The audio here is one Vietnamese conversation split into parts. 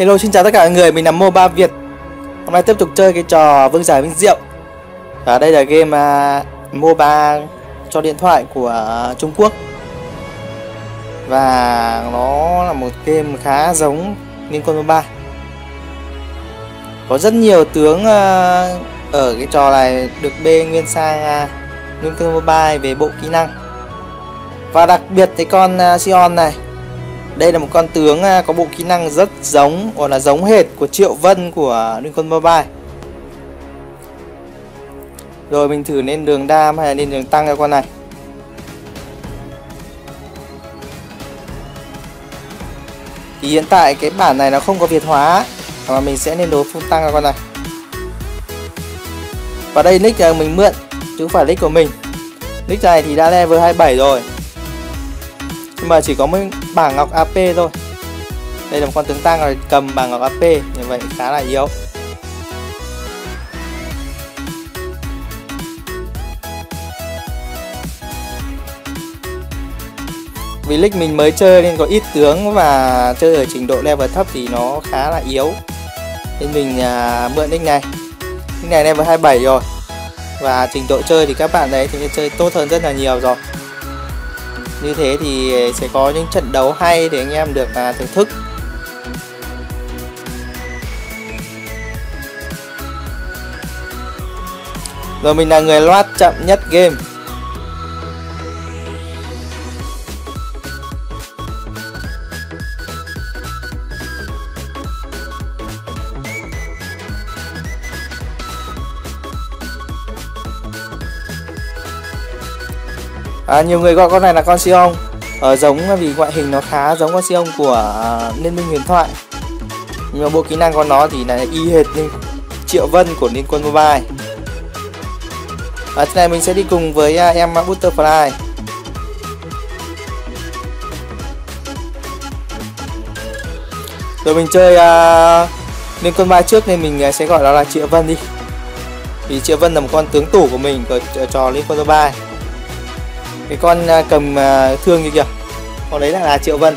Hello, xin chào tất cả mọi người, mình là MoBa Việt. Hôm nay tiếp tục chơi cái trò Vương Giả Vinh Diệu. Ở đây là game MoBa cho điện thoại của Trung Quốc. Và nó là một game khá giống Liên Quân Mobile. Có rất nhiều tướng ở cái trò này được bê nguyên sang Liên Quân Mobile về bộ kỹ năng. Và đặc biệt cái con Sion này, đây là một con tướng có bộ kỹ năng rất giống, gọi là giống hệt của Triệu Vân của Nikon Mobile. Rồi mình thử lên đường đam hay là lên đường tăng cho con này. Thì hiện tại cái bản này nó không có Việt hóa, mà mình sẽ lên đồ full tăng cho con này. Và đây nick là mình mượn, chứ không phải nick của mình. Nick này thì đã level 27 rồi, nhưng mà chỉ có mấy bảng ngọc AP thôi. Đây là một con tướng tăng rồi, cầm bảng ngọc AP như vậy khá là yếu. Vì league mình mới chơi nên có ít tướng và chơi ở trình độ level thấp thì nó khá là yếu, nên mình mượn nick này. Nick này level 27 rồi và trình độ chơi thì các bạn đấy thì chơi tốt hơn rất là nhiều rồi. Như thế thì sẽ có những trận đấu hay để anh em được thưởng thức. Rồi mình là người loát chậm nhất game. Nhiều người gọi con này là con Sion, giống vì ngoại hình nó khá giống con Sion của Liên minh huyền thoại. Nhưng mà bộ kỹ năng của nó thì là y hệt như Triệu Vân của Liên Quân Mobile. Thế này mình sẽ đi cùng với em Butterfly. Rồi mình chơi Liên Quân Mobile trước nên mình sẽ gọi nó là Triệu Vân đi. Vì Triệu Vân là một con tướng tủ của mình ở trò Liên Quân Mobile. Cái con cầm thương như kìa, con đấy lại là Triệu Vân,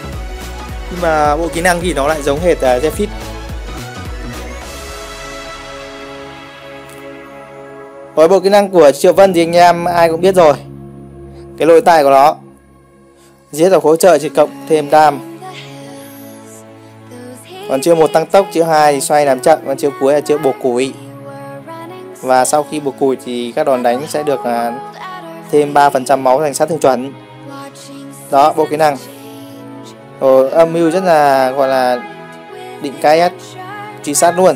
nhưng mà bộ kỹ năng thì nó lại giống hệt Zephyr. Với bộ kỹ năng của Triệu Vân thì anh em ai cũng biết rồi. Cái lôi tài của nó giết ở hỗ trợ chỉ cộng thêm đam. Còn chiêu 1 tăng tốc, chiêu 2 thì xoay làm chậm, còn chiêu cuối là chiêu bổ củi. Và sau khi bổ củi thì các đòn đánh sẽ được thêm 3% máu thành sát thương chuẩn. Đó, bộ kỹ năng. Rồi âm mưu rất là gọi là định KS, truy sát luôn.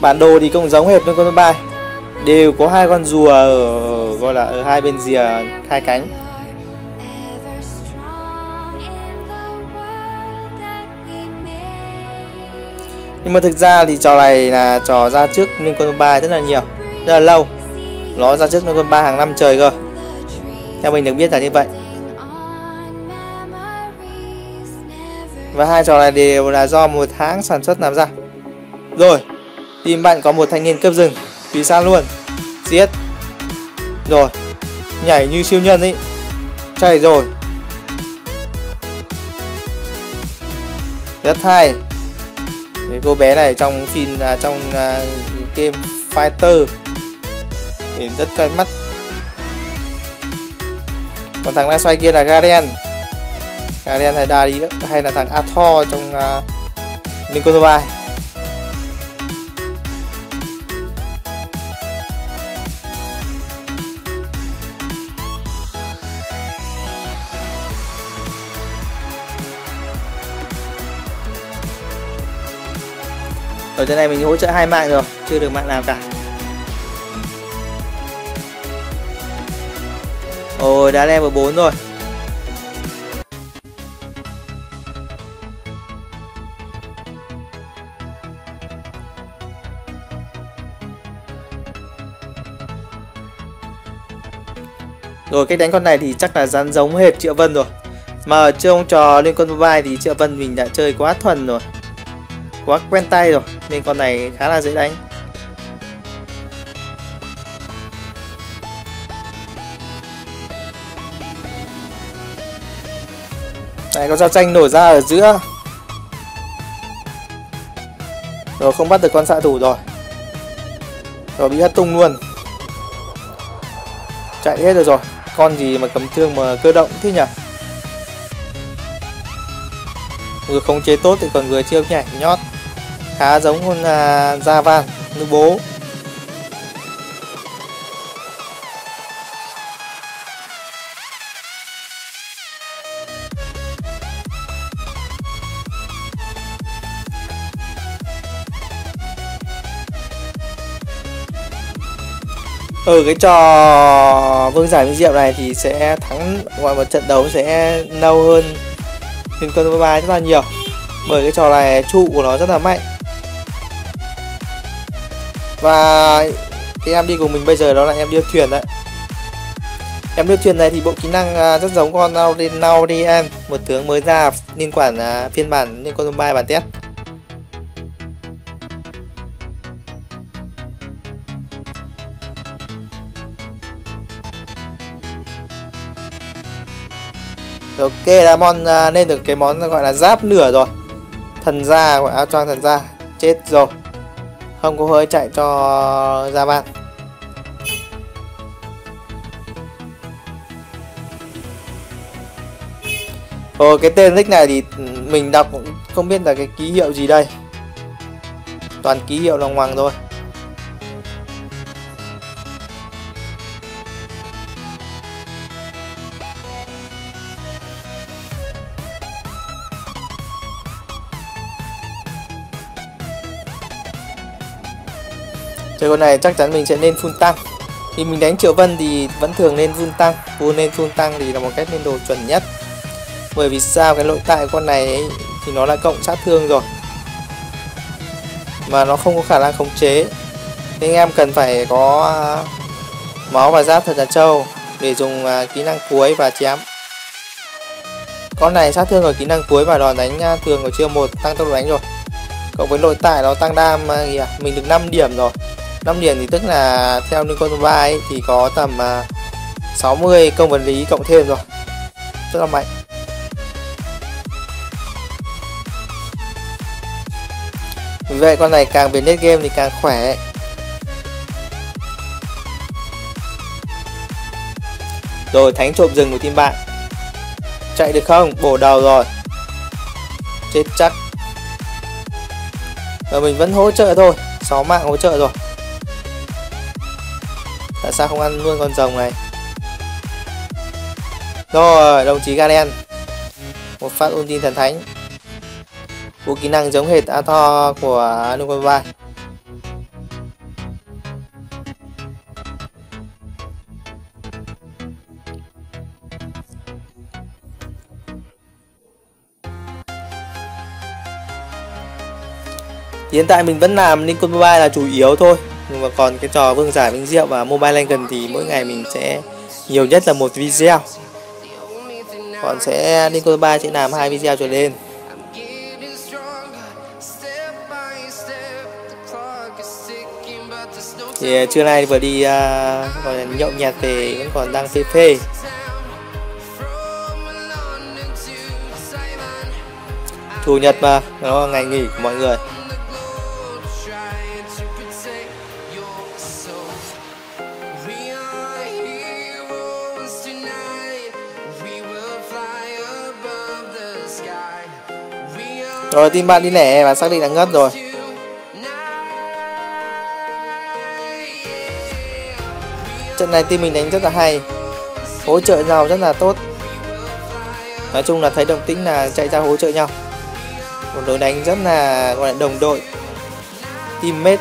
Bản đồ thì cũng giống hệt với con bay, đều có hai con rùa ở, gọi là ở hai bên rìa hai cánh. Nhưng mà thực ra thì trò này là trò ra trước Liên Quân Mobile rất là nhiều, rất là lâu. Nó ra trước Liên Quân Mobile hàng năm trời cơ, theo mình được biết là như vậy. Và hai trò này đều là do một hãng sản xuất làm ra. Rồi, tìm bạn có một thanh niên cướp rừng, tùy sát luôn, giết. Rồi, nhảy như siêu nhân ấy, chạy rồi. Rất hay. Cô bé này trong phim, trong game Fighter thì rất cay mắt. Còn thằng đang xoay kia là Garen. Garen hay Darius hay là thằng Aatrox trong Nikon Mobile. Ở trên này mình hỗ trợ hai mạng rồi, chưa được mạng nào cả. Ôi, đã level 4 rồi. Rồi cách đánh con này thì chắc là rắn giống hệt Triệu Vân rồi. Mà ở trong trò Liên Quân Mobile thì Triệu Vân mình đã chơi quá thuần rồi, quá quen tay rồi nên con này khá là dễ đánh. Này con dao tranh nổi ra ở giữa. Rồi không bắt được con xạ thủ rồi. Rồi bị hất tung luôn. Chạy hết rồi. Con gì mà cấm thương mà cơ động thế nhỉ? Người khống chế tốt thì còn người chiêu nhảy nhót. Khá giống con da vàng nữ bố. Ở cái trò Vương Giả Vinh Diệu này thì sẽ thắng ngoài một trận đấu sẽ lâu hơn Liên Quân Mobile rất là nhiều. Bởi cái trò này trụ của nó rất là mạnh. Và cái em đi cùng mình bây giờ đó là em điêu thuyền đấy. Em điêu thuyền này thì bộ kỹ năng rất giống con Naudien, một tướng mới ra liên quan phiên bản Liên Quân Mobile bản test. Ok, Damon lên được cái món gọi là giáp lửa rồi. Thần gia, gọi áo choàng thần gia. Chết rồi. Không có hơi chạy cho ra bạn. Ồ, cái tên nick này thì mình đọc cũng không biết là cái ký hiệu gì đây. Toàn ký hiệu lòng hoàng thôi. Chơi con này chắc chắn mình sẽ nên full tăng. Thì mình đánh Triệu Vân thì vẫn thường nên full tăng. Thì là một cách lên đồ chuẩn nhất. Bởi vì sao, cái nội tại con này ấy, thì nó là cộng sát thương rồi, mà nó không có khả năng khống chế. Nên em cần phải có máu và giáp thật là trâu để dùng kỹ năng cuối và chém. Con này sát thương ở kỹ năng cuối và đòn đánh thường của chiêu 1 tăng tốc độ đánh rồi. Cộng với nội tại nó tăng đam kìa, mình được 5 điểm rồi. 5 điểm thì tức là theo Nikon Mobile thì có tầm 60 công vật lý cộng thêm rồi. Rất là mạnh. Vì vậy con này càng về net game thì càng khỏe. Rồi thánh trộm rừng của team bạn. Chạy được không? Bổ đầu rồi. Chết chắc. Rồi mình vẫn hỗ trợ thôi, 6 mạng hỗ trợ rồi. Tại sao không ăn luôn con rồng này? Rồi, đồng chí Garen. Một phát ulti thần thánh. Bộ kỹ năng giống hệt Aatrox của Nikon Mobile. Hiện tại mình vẫn làm Nikon Mobile là chủ yếu thôi. Nhưng mà còn cái trò Vương Giả Vinh Diệu và Mobile Legend thì mỗi ngày mình sẽ nhiều nhất là một video. Còn sẽ Nikon Mobile sẽ làm 2 video trở lên. Thì trưa nay vừa đi gọi là nhậu nhạt về vẫn còn đang phê phê. Chủ nhật mà, nó là ngày nghỉ của mọi người. Rồi team bạn đi lẻ và xác định là ngất rồi. Trận này team mình đánh rất là hay, hỗ trợ nhau rất là tốt. Nói chung là thấy động tĩnh là chạy ra hỗ trợ nhau. Một đối đánh rất là gọi là đồng đội, teammate.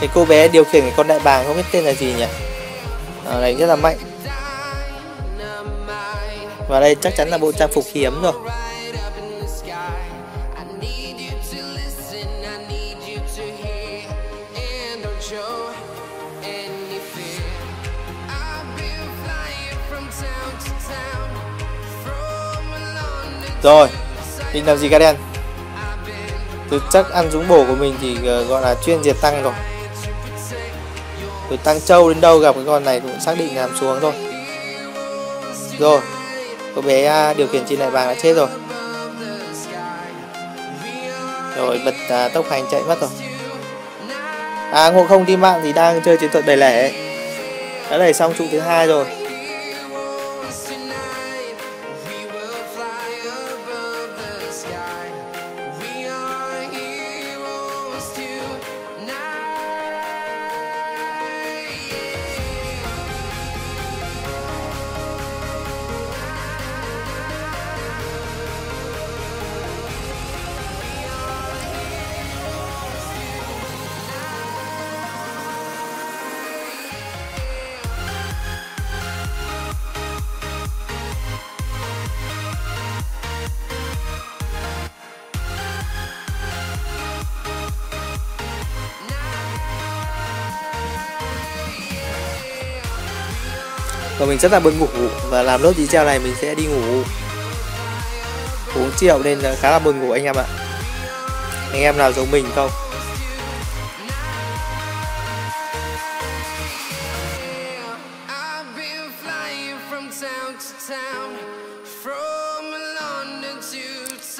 Cái cô bé điều khiển cái con đại bàng không biết tên là gì nhỉ, đánh rất là mạnh. Và đây chắc chắn là bộ trang phục hiếm rồi. Rồi Định làm gì Garen? Từ chắc ăn dũng bổ của mình thì gọi là chuyên diệt tăng rồi. Từ tăng châu đến đâu gặp cái con này cũng xác định làm xuống thôi. Rồi, cô bé điều khiển trên đại bàng đã chết rồi. Rồi bật tốc hành chạy mất rồi. À, Ngộ Không team mạng thì đang chơi chiến thuật đẩy lẻ ấy. Đã đẩy xong trụ thứ hai rồi. Và mình rất là buồn ngủ và làm nốt video này mình sẽ đi ngủ uống triệu nên khá là buồn ngủ anh em ạ. Anh em nào giống mình không?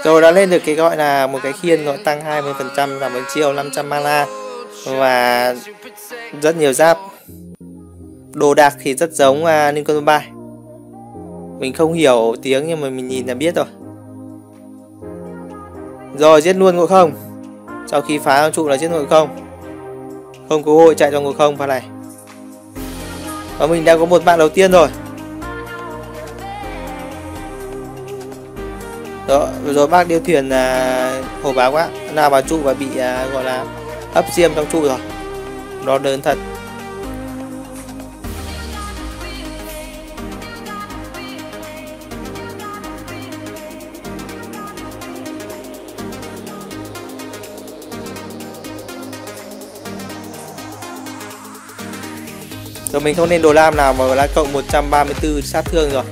Rồi đã lên được cái gọi là một cái khiên gọi tăng 20% và một triệu 500 mana và rất nhiều giáp. Đồ đạc thì rất giống Nikon Mobile. Mình không hiểu tiếng nhưng mà mình nhìn là biết rồi. Rồi giết luôn Ngộ Không. Sau khi phá con trụ là giết Ngộ Không. Không có hội chạy cho Ngộ Không pha này. Và mình đã có một bạn đầu tiên rồi. Rồi bác điều thuyền hổ báo quá. Nào vào trụ và bị gọi là hấp diêm trong trụ rồi. Nó đớn thật. Rồi mình không nên đồ lam nào mà đã cộng 134 sát thương rồi.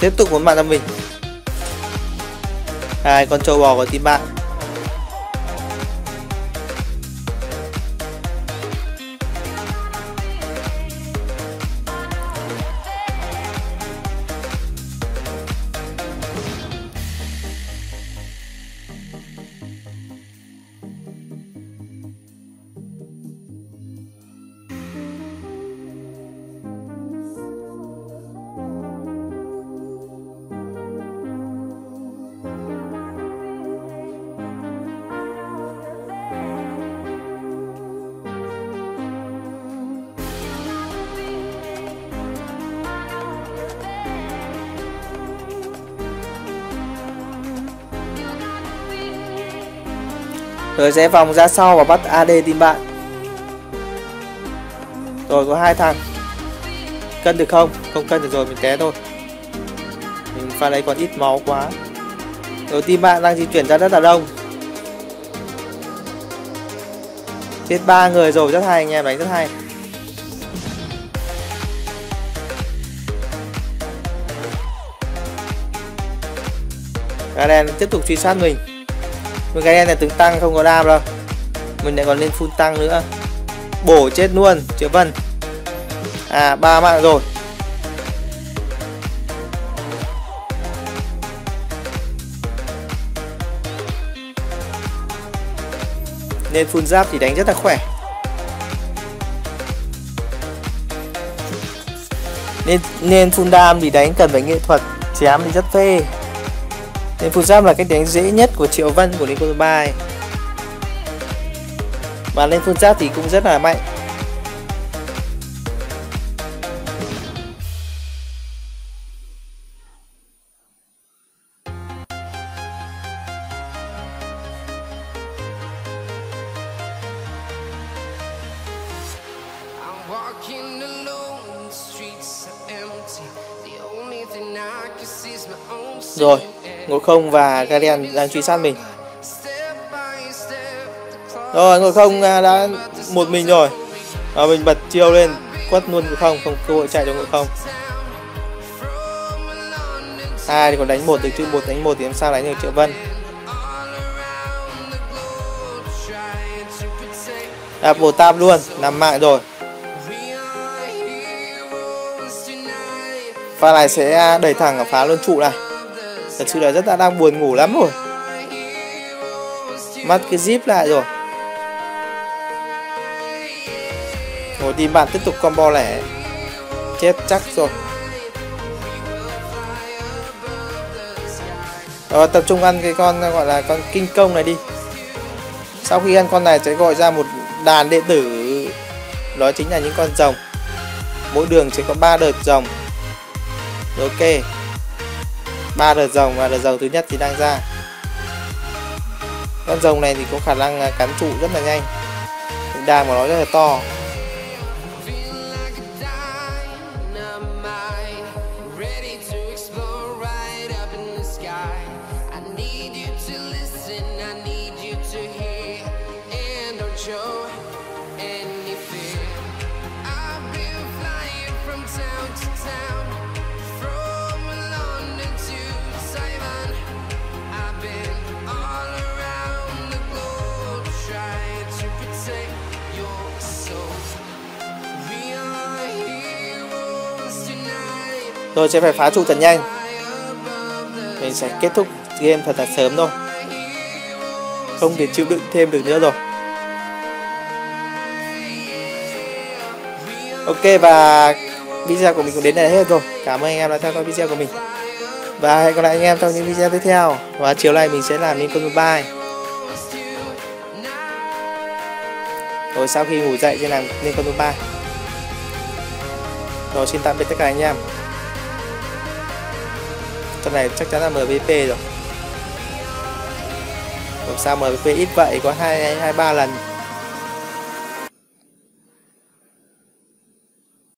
Tiếp tục muốn bạn cho mình. Hai con trâu bò của team bạn. Rồi sẽ vòng ra sau và bắt AD team bạn. Rồi có hai thằng. Cân được không? Không cân được rồi mình té thôi. Mình pha lấy còn ít máu quá. Rồi team bạn đang di chuyển ra rất là đông. Chết 3 người rồi, rất hay anh em, đánh rất hay. Garen tiếp tục truy sát mình. Mình Garen này tướng tăng không có đam đâu. Mình lại còn lên full tăng nữa. Bổ chết luôn Triệu Vân. À 3 mạng rồi. Nên full giáp thì đánh rất là khỏe. Nên full đam thì đánh cần phải nghệ thuật. Chém thì rất phê. Nên full giáp là cách đánh dễ nhất của Triệu Vân của Nikon Mobile. Và lên full giáp thì cũng rất là mạnh. Rồi Ngộ Không và Garen đang truy sát mình. Rồi Ngộ Không đã một mình rồi. Và mình bật chiêu lên quất luôn Ngộ Không, không cơ hội chạy cho Ngộ Không. Ai thì còn đánh một được chứ, một đánh một thì em sao đánh được Triệu Vân. Đạp bổ tam luôn, nằm mạng rồi. Pha này sẽ đẩy thẳng ở phá luôn trụ này. Thật sự là rất là đang buồn ngủ lắm rồi. Mắt cái zip lại rồi. Ngồi đi bạn tiếp tục combo lẻ. Chết chắc rồi. Rồi tập trung ăn cái con gọi là con kinh công này đi. Sau khi ăn con này sẽ gọi ra một đàn đệ tử. Đó chính là những con rồng. Mỗi đường chỉ có 3 đợt rồng. Ok, 3 đợt rồng và đợt rồng thứ nhất thì đang ra. Con rồng này thì có khả năng cắn trụ rất là nhanh. Đàn của nó rất là to. Rồi sẽ phải phá trụ thật nhanh. Mình sẽ kết thúc game thật là sớm thôi. Không thể chịu đựng thêm được nữa rồi. Ok, và video của mình cũng đến đây hết rồi. Cảm ơn anh em đã theo dõi video của mình. Và hẹn gặp lại anh em trong những video tiếp theo. Và chiều nay mình sẽ làm Nikon Mobile. Rồi sau khi ngủ dậy sẽ làm Nikon Mobile. Rồi xin tạm biệt tất cả anh em. Con này chắc chắn là MVP rồi. Làm sao MVP ít vậy, có 2-3 lần.